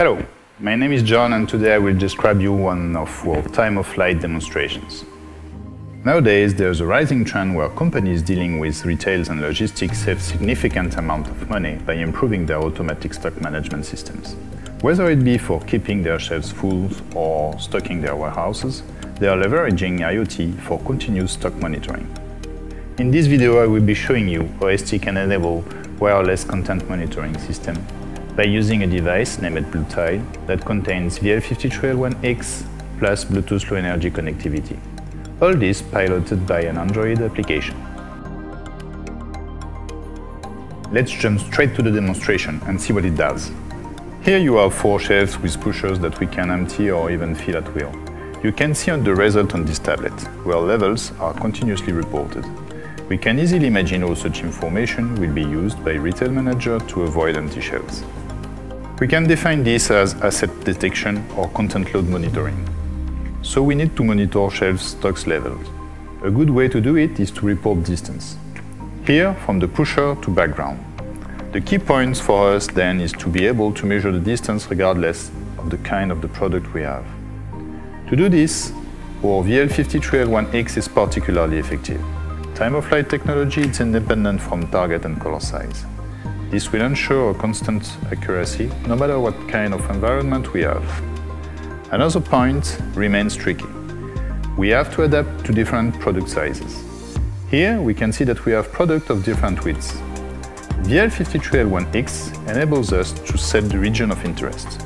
Hello, my name is John and today I will describe you one of our time-of-flight demonstrations. Nowadays, there is a rising trend where companies dealing with retail and logistics save significant amount of money by improving their automatic stock management systems. Whether it be for keeping their shelves full or stocking their warehouses, they are leveraging IoT for continuous stock monitoring. In this video, I will be showing you how ST can enable wireless content monitoring system by using a device named BlueTile that contains VL53L1X plus Bluetooth Low Energy connectivity. All this piloted by an Android application. Let's jump straight to the demonstration and see what it does. Here you have four shelves with pushers that we can empty or even fill at will. You can see on the result on this tablet, where levels are continuously reported. We can easily imagine how such information will be used by retail manager to avoid empty shelves. We can define this as asset detection or content load monitoring. So we need to monitor shelf stocks levels. A good way to do it is to report distance. Here, from the pusher to background. The key points for us then is to be able to measure the distance regardless of the kind of the product we have. To do this, our VL53L1X is particularly effective. Time-of-flight technology is independent from target and color size. This will ensure a constant accuracy no matter what kind of environment we have. Another point remains tricky. We have to adapt to different product sizes. Here we can see that we have products of different widths. VL53L1X enables us to set the region of interest.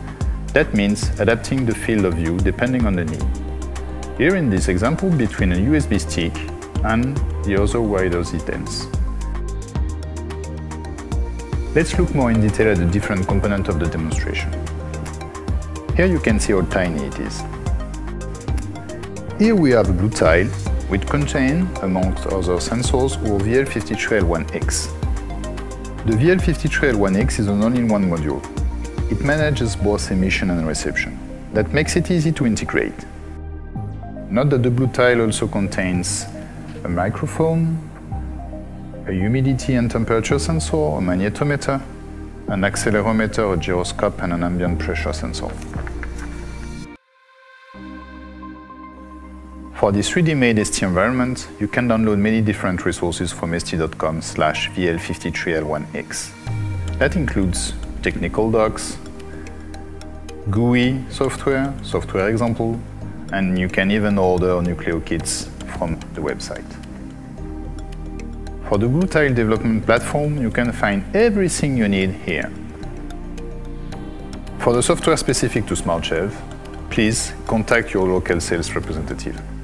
That means adapting the field of view depending on the need. Here in this example, between a USB stick and the other wireless items. Let's look more in detail at the different components of the demonstration. Here you can see how tiny it is. Here we have a BlueTile, which contains, amongst other sensors, our VL53L1X. The VL53L1X is an all-in-one module. It manages both emission and reception. That makes it easy to integrate. Note that the BlueTile also contains a microphone, a humidity and temperature sensor, a magnetometer, an accelerometer, a gyroscope, and an ambient pressure sensor. For this 3D-made ST environment, you can download many different resources from st.com/VL53L1X. That includes technical docs, GUI software example, and you can even order Nucleo kits from the website. For the BlueTile development platform, you can find everything you need here. For the software specific to Smart Shelf, please contact your local sales representative.